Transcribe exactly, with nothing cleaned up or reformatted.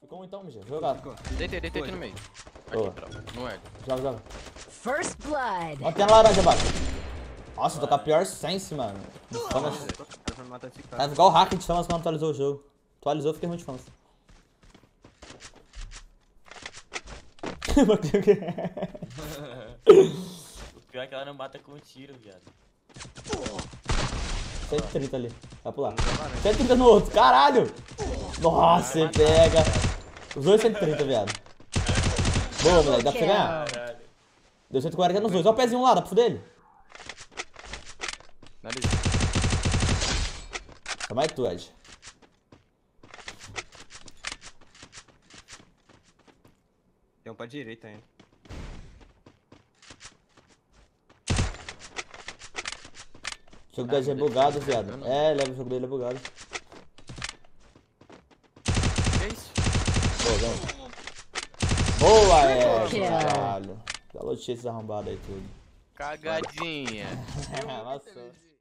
Ficou um então, M G. Vou jogar. Deitei, deitei aqui no meio. Aqui, pra... no ego. Joga, joga. First blood. Ó, tem a laranja abaixo. Nossa, tá, tá pior sense, mano. Fama... Tá igual o hack de famas quando atualizou o jogo. Atualizou, fiquei ruim de famas. O pior é que ela não mata com um tiro, viado. cento e trinta ali, vai pular. cento e trinta no outro, caralho! Nossa, você pega. Os dois cento e trinta, viado. Boa, moleque, dá pra você ganhar? Deu cento e quarenta nos dois. Olha o pezinho lá, dá pra fuder ele. Tá mais tu, Ed. Tem um pra direita ainda. O jogo do Ed é bugado, viado. É, leva o jogo dele é bugado. Que isso? Boa, Boa, Ed, caralho. Já lotei esses arrombados aí tudo. Cagadinha. Nossa.